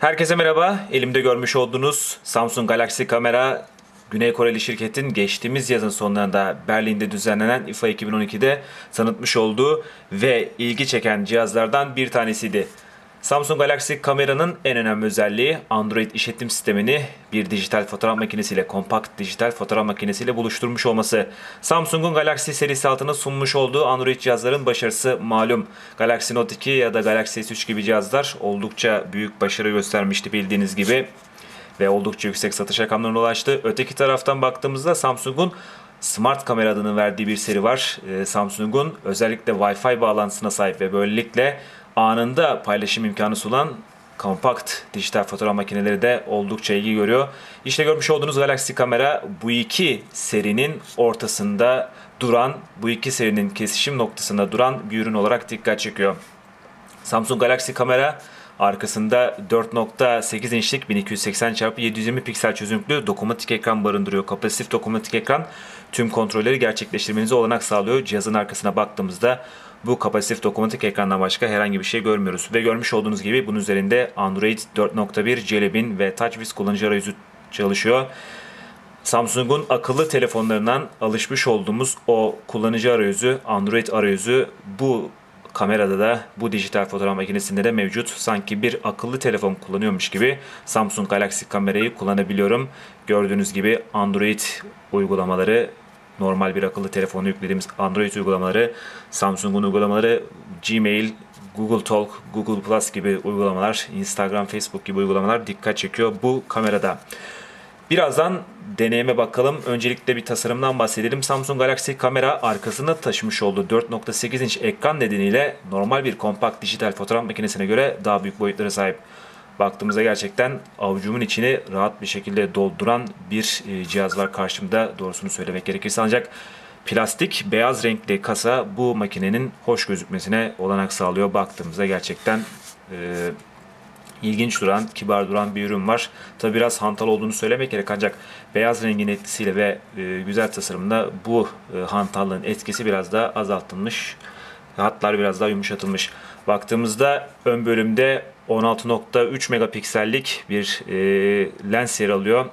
Herkese merhaba. Elimde görmüş olduğunuz Samsung Galaxy Camera, Güney Koreli şirketin geçtiğimiz yazın sonlarında Berlin'de düzenlenen IFA 2012'de tanıtmış olduğu ve ilgi çeken cihazlardan bir tanesiydi. Samsung Galaxy Camera'nın en önemli özelliği Android işletim sistemini bir dijital fotoğraf makinesiyle, kompakt dijital fotoğraf makinesiyle buluşturmuş olması. Samsung'un Galaxy serisi altına sunmuş olduğu Android cihazların başarısı malum. Galaxy Note 2 ya da Galaxy S3 gibi cihazlar oldukça büyük başarı göstermişti bildiğiniz gibi ve oldukça yüksek satış rakamlarına ulaştı. Öteki taraftan baktığımızda Samsung'un Smart kamera adını verdiği bir seri var. Samsung'un özellikle Wi-Fi bağlantısına sahip ve böylelikle anında paylaşım imkanı sunan kompakt dijital fotoğraf makineleri de oldukça ilgi görüyor. İşte görmüş olduğunuz Galaxy Camera bu iki serinin ortasında duran, bu iki serinin kesişim noktasında duran bir ürün olarak dikkat çekiyor. Samsung Galaxy Camera arkasında 4.8 inçlik 1280x720 piksel çözünürlüklü dokunmatik ekran barındırıyor. Kapasitif dokunmatik ekran tüm kontrolleri gerçekleştirmenize olanak sağlıyor. Cihazın arkasına baktığımızda bu kapasitif dokunmatik ekrandan başka herhangi bir şey görmüyoruz. Ve görmüş olduğunuz gibi bunun üzerinde Android 4.1, Jelly Bean ve Touchwiz kullanıcı arayüzü çalışıyor. Samsung'un akıllı telefonlarından alışmış olduğumuz o kullanıcı arayüzü, Android arayüzü bu kamerada da, bu dijital fotoğraf makinesinde de mevcut. Sanki bir akıllı telefon kullanıyormuş gibi Samsung Galaxy kamerayı kullanabiliyorum. Gördüğünüz gibi Android uygulamaları, normal bir akıllı telefonu yüklediğimiz Android uygulamaları, Samsung'un uygulamaları, Gmail, Google Talk, Google Plus gibi uygulamalar, Instagram, Facebook gibi uygulamalar dikkat çekiyor bu kamerada. Birazdan deneyime bakalım. Öncelikle bir tasarımdan bahsedelim. Samsung Galaxy Camera arkasında taşımış olduğu 4.8 inç ekran nedeniyle normal bir kompakt dijital fotoğraf makinesine göre daha büyük boyutlara sahip. Baktığımızda gerçekten avucumun içini rahat bir şekilde dolduran bir cihaz var karşımda, doğrusunu söylemek gerekirse. Ancak plastik beyaz renkli kasa bu makinenin hoş gözükmesine olanak sağlıyor. Baktığımızda gerçekten ilginç duran, kibar duran bir ürün var. Tabi biraz hantal olduğunu söylemek gerek, ancak beyaz rengin etkisiyle ve güzel tasarımla bu hantallığın etkisi biraz daha azaltılmış. Hatlar biraz daha yumuşatılmış. Baktığımızda ön bölümde 16.3 megapiksellik bir lens yer alıyor.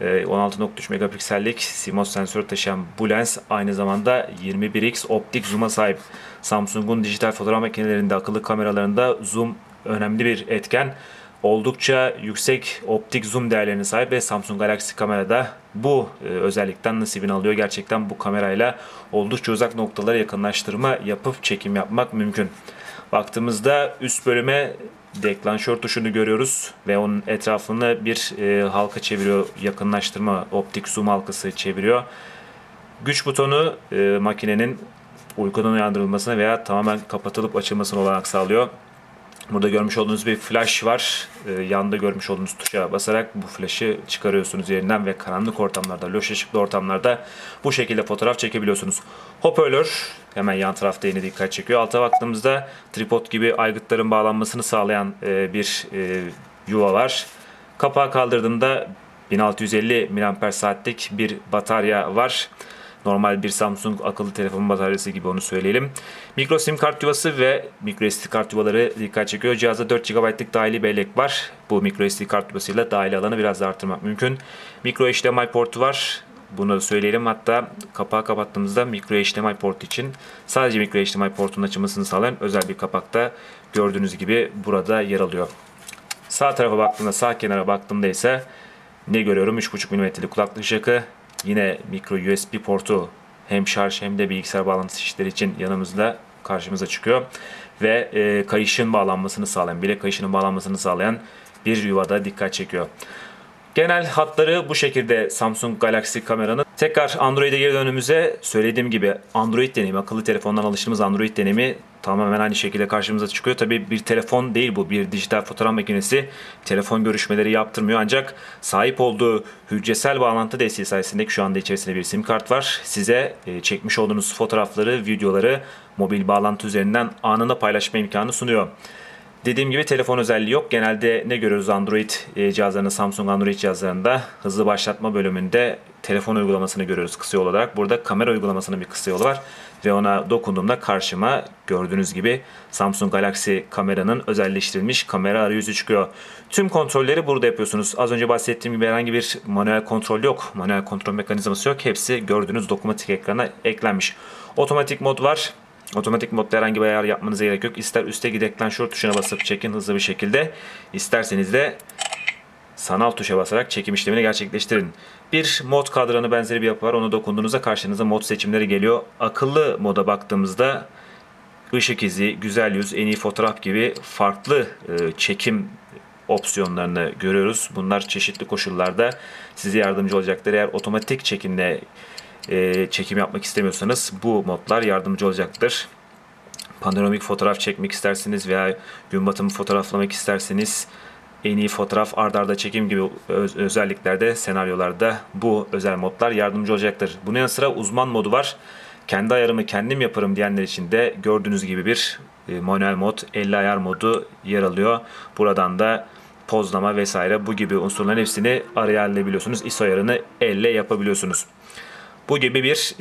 16.3 megapiksellik CMOS sensörü taşıyan bu lens aynı zamanda 21x optik zoom'a sahip. Samsung'un dijital fotoğraf makinelerinde, akıllı kameralarında zoom önemli bir etken. Oldukça yüksek optik zoom değerlerine sahip ve Samsung Galaxy Camera'da bu özellikten nasibini alıyor. Gerçekten bu kamerayla oldukça uzak noktalara yakınlaştırma yapıp çekim yapmak mümkün. Baktığımızda üst bölüme deklanşör tuşunu görüyoruz ve onun etrafını bir halka çeviriyor. Yakınlaştırma, optik zoom halkası çeviriyor. Güç butonu makinenin uykudan uyandırılmasına veya tamamen kapatılıp açılmasına olanak sağlıyor. Burada görmüş olduğunuz bir flash var. Yanında görmüş olduğunuz tuşa basarak bu flash'ı çıkarıyorsunuz yerinden ve karanlık ortamlarda, loş ışıklı ortamlarda bu şekilde fotoğraf çekebiliyorsunuz. Hoparlör hemen yan tarafta yine dikkat çekiyor. Alta baktığımızda tripod gibi aygıtların bağlanmasını sağlayan bir yuva var. Kapağı kaldırdığımda 1650 mAh'lik bir batarya var. Normal bir Samsung akıllı telefon bataryası gibi, onu söyleyelim. Mikro sim kart yuvası ve mikro SD kart yuvaları dikkat çekiyor. Cihazda 4 GB'lık dahili bellek var. Bu mikro SD kart yuvasıyla dahili alanı biraz da artırmak mümkün. Mikro HDMI portu var. Bunu söyleyelim. Hatta kapağı kapattığımızda mikro HDMI portu için sadece mikro HDMI portunun açılmasını sağlayan özel bir kapakta gördüğünüz gibi burada yer alıyor. Sağ tarafa baktığımda, sağ kenara baktığımda ise ne görüyorum? 3.5 mm'lik kulaklık jackı. Yine mikro USB portu, hem şarj hem de bilgisayar bağlantısı işleri için yanımızda, karşımıza çıkıyor. Ve kayışın bağlanmasını sağlayan, bilek kayışının bağlanmasını sağlayan bir yuvada dikkat çekiyor. Genel hatları bu şekilde Samsung Galaxy Camera'nın. Tekrar Android'e geri dönümüze, söylediğim gibi Android deneyimi, akıllı telefondan alıştığımız Android deneyimi tamamen aynı şekilde karşımıza çıkıyor. Tabii bir telefon değil bu, bir dijital fotoğraf makinesi. Telefon görüşmeleri yaptırmıyor, ancak sahip olduğu hücresel bağlantı desteği sayesinde, şu anda içerisinde bir sim kart var, size çekmiş olduğunuz fotoğrafları, videoları mobil bağlantı üzerinden anında paylaşma imkanı sunuyor. Dediğim gibi telefon özelliği yok. Genelde ne görüyoruz Android cihazlarında, Samsung Android cihazlarında hızlı başlatma bölümünde telefon uygulamasını görüyoruz kısa yol olarak. Burada kamera uygulamasının bir kısa yolu var ve ona dokunduğumda karşıma gördüğünüz gibi Samsung Galaxy kameranın özelleştirilmiş kamera arayüzü çıkıyor. Tüm kontrolleri burada yapıyorsunuz. Az önce bahsettiğim gibi herhangi bir manuel kontrol yok. Manuel kontrol mekanizması yok. Hepsi gördüğünüz dokunmatik ekrana eklenmiş. Otomatik mod var. Otomatik modda herhangi bir ayar yapmanıza gerek yok. İster üstte gidekten şu tuşuna basıp çekin hızlı bir şekilde. İsterseniz de sanal tuşa basarak çekim işlemini gerçekleştirin. Bir mod kadranı benzeri bir yapı var. Ona dokunduğunuzda karşınıza mod seçimleri geliyor. Akıllı moda baktığımızda ışık izi, güzel yüz, en iyi fotoğraf gibi farklı çekim opsiyonlarını görüyoruz. Bunlar çeşitli koşullarda size yardımcı olacaktır. Eğer otomatik çekimle çekim yapmak istemiyorsanız bu modlar yardımcı olacaktır. Panoramik fotoğraf çekmek isterseniz veya gün batımı fotoğraflamak isterseniz en iyi fotoğraf, art arda çekim gibi özelliklerde, senaryolarda bu özel modlar yardımcı olacaktır. Bunun yanı sıra uzman modu var. Kendi ayarımı kendim yaparım diyenler için de gördüğünüz gibi bir manuel mod, 50 ayar modu yer alıyor. Buradan da pozlama vesaire bu gibi unsurların hepsini ayarlayabiliyorsunuz. ISO ayarını elle yapabiliyorsunuz. Bu gibi bir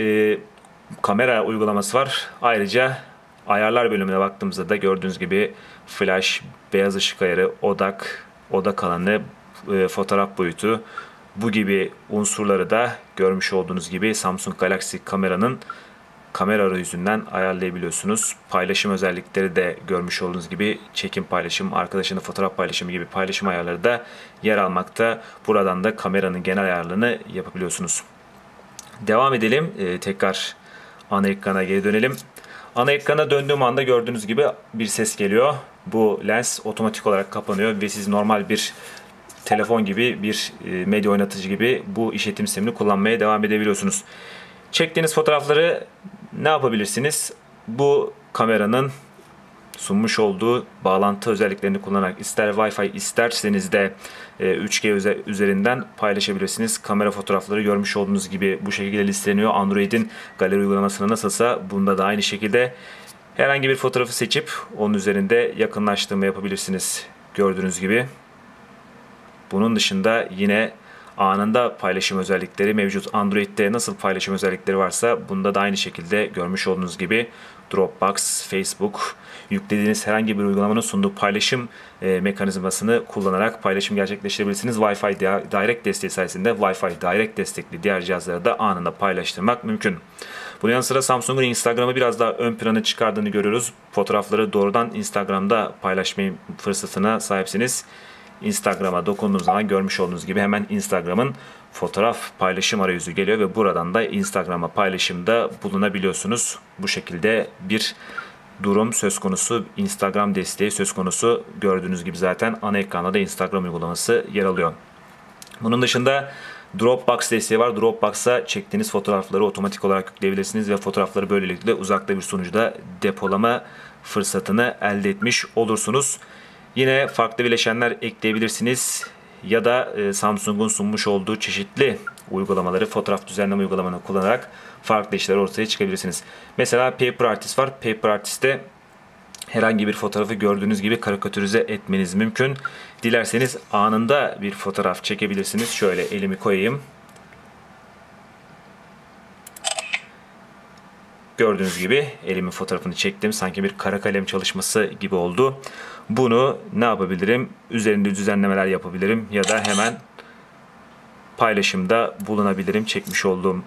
kamera uygulaması var. Ayrıca ayarlar bölümüne baktığımızda da gördüğünüz gibi flash, beyaz ışık ayarı, odak, odak alanı, fotoğraf boyutu bu gibi unsurları da görmüş olduğunuz gibi Samsung Galaxy kameranın kamera arayüzünden ayarlayabiliyorsunuz. Paylaşım özellikleri de görmüş olduğunuz gibi çekim paylaşım, arkadaşının fotoğraf paylaşımı gibi paylaşım ayarları da yer almakta. Buradan da kameranın genel ayarlarını yapabiliyorsunuz. Devam edelim. Tekrar ana ekrana geri dönelim. Ana ekrana döndüğüm anda gördüğünüz gibi bir ses geliyor. Bu lens otomatik olarak kapanıyor ve siz normal bir telefon gibi, bir medya oynatıcı gibi bu işletim sistemini kullanmaya devam edebiliyorsunuz. Çektiğiniz fotoğrafları ne yapabilirsiniz? Bu kameranın sunmuş olduğu bağlantı özelliklerini kullanarak ister Wi-Fi isterseniz de 3G üzerinden paylaşabilirsiniz. Kamera fotoğrafları görmüş olduğunuz gibi bu şekilde listeleniyor. Android'in galeri uygulamasına nasılsa bunda da aynı şekilde herhangi bir fotoğrafı seçip onun üzerinde yakınlaştırma yapabilirsiniz. Gördüğünüz gibi. Bunun dışında yine anında paylaşım özellikleri mevcut. Android'de nasıl paylaşım özellikleri varsa bunda da aynı şekilde görmüş olduğunuz gibi Dropbox, Facebook, yüklediğiniz herhangi bir uygulamanın sunduğu paylaşım mekanizmasını kullanarak paylaşım gerçekleştirebilirsiniz. Wi-Fi Direct desteği sayesinde Wi-Fi Direct destekli diğer cihazlara da anında paylaştırmak mümkün. Bunun yanı sıra Samsung'un Instagram'ı biraz daha ön plana çıkardığını görüyoruz. Fotoğrafları doğrudan Instagram'da paylaşma fırsatına sahipsiniz. Instagram'a dokunduğunuz zaman görmüş olduğunuz gibi hemen Instagram'ın fotoğraf paylaşım arayüzü geliyor ve buradan da Instagram'a paylaşımda bulunabiliyorsunuz. Bu şekilde bir durum söz konusu, Instagram desteği söz konusu. Gördüğünüz gibi zaten ana ekranda da Instagram uygulaması yer alıyor. Bunun dışında Dropbox desteği var. Dropbox'a çektiğiniz fotoğrafları otomatik olarak yükleyebilirsiniz ve fotoğrafları böylelikle uzakta bir sunucuda depolama fırsatını elde etmiş olursunuz. Yine farklı bileşenler ekleyebilirsiniz ya da Samsung'un sunmuş olduğu çeşitli uygulamaları, fotoğraf düzenleme uygulamanı kullanarak farklı işler ortaya çıkabilirsiniz. Mesela Paper Artist var. Paper Artist'te herhangi bir fotoğrafı gördüğünüz gibi karikatürize etmeniz mümkün. Dilerseniz anında bir fotoğraf çekebilirsiniz. Şöyle elimi koyayım. Gördüğünüz gibi elimin fotoğrafını çektim. Sanki bir kara kalem çalışması gibi oldu. Bunu ne yapabilirim? Üzerinde düzenlemeler yapabilirim ya da hemen paylaşımda bulunabilirim. Çekmiş olduğum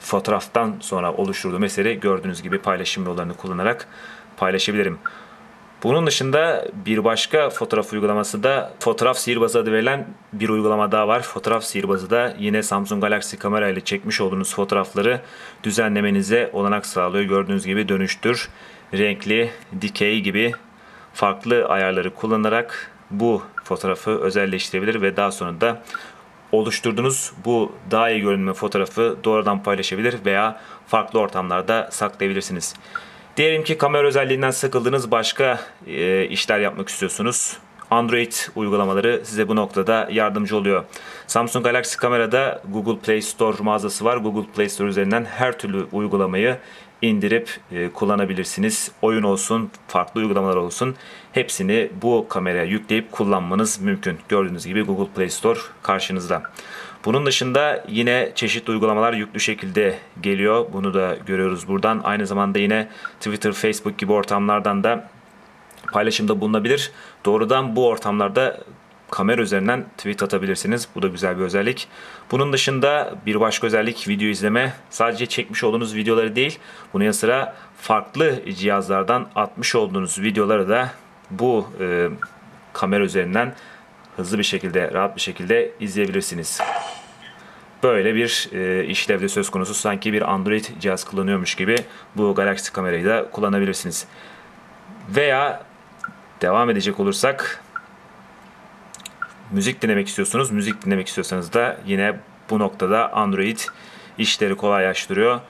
fotoğraftan sonra oluşturduğum eseri gördüğünüz gibi paylaşım yollarını kullanarak paylaşabilirim. Bunun dışında bir başka fotoğraf uygulaması da Fotoğraf Sihirbazı adı verilen bir uygulama daha var. Fotoğraf Sihirbazı da yine Samsung Galaxy kamera ile çekmiş olduğunuz fotoğrafları düzenlemenize olanak sağlıyor. Gördüğünüz gibi dönüştür, renkli, dikey gibi farklı ayarları kullanarak bu fotoğrafı özelleştirebilir ve daha sonra da oluşturduğunuz bu daha iyi görünme fotoğrafı doğrudan paylaşabilir veya farklı ortamlarda saklayabilirsiniz. Diyelim ki kamera özelliğinden sıkıldınız, başka işler yapmak istiyorsunuz. Android uygulamaları size bu noktada yardımcı oluyor. Samsung Galaxy kamerada Google Play Store mağazası var. Google Play Store üzerinden her türlü uygulamayı indirip kullanabilirsiniz. Oyun olsun, farklı uygulamalar olsun, hepsini bu kameraya yükleyip kullanmanız mümkün. Gördüğünüz gibi Google Play Store karşınızda. Bunun dışında yine çeşitli uygulamalar yüklü şekilde geliyor. Bunu da görüyoruz buradan. Aynı zamanda yine Twitter, Facebook gibi ortamlardan da paylaşımda bulunabilir. Doğrudan bu ortamlarda kamera üzerinden tweet atabilirsiniz. Bu da güzel bir özellik. Bunun dışında bir başka özellik video izleme. Sadece çekmiş olduğunuz videoları değil, bunun yanı sıra farklı cihazlardan atmış olduğunuz videoları da bu kamera üzerinden hızlı bir şekilde, rahat bir şekilde izleyebilirsiniz. Böyle bir işlevde söz konusu. Sanki bir Android cihaz kullanıyormuş gibi bu Galaxy kamerayı da kullanabilirsiniz. Veya devam edecek olursak, müzik dinlemek istiyorsunuz. Müzik dinlemek istiyorsanız da yine bu noktada Android işleri kolaylaştırıyor.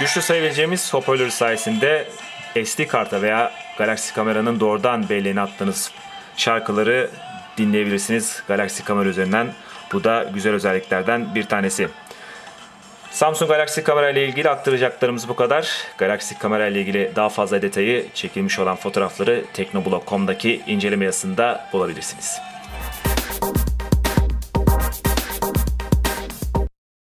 Güçlü sayabileceğimiz hoparlör sayesinde SD karta veya Galaxy kameranın doğrudan belleğine attığınız şarkıları dinleyebilirsiniz Galaxy kamera üzerinden. Bu da güzel özelliklerden bir tanesi. Samsung Galaxy Camera ile ilgili aktaracaklarımız bu kadar. Galaxy Camera ile ilgili daha fazla detayı, çekilmiş olan fotoğrafları teknoblog.com'daki inceleme yazısında bulabilirsiniz.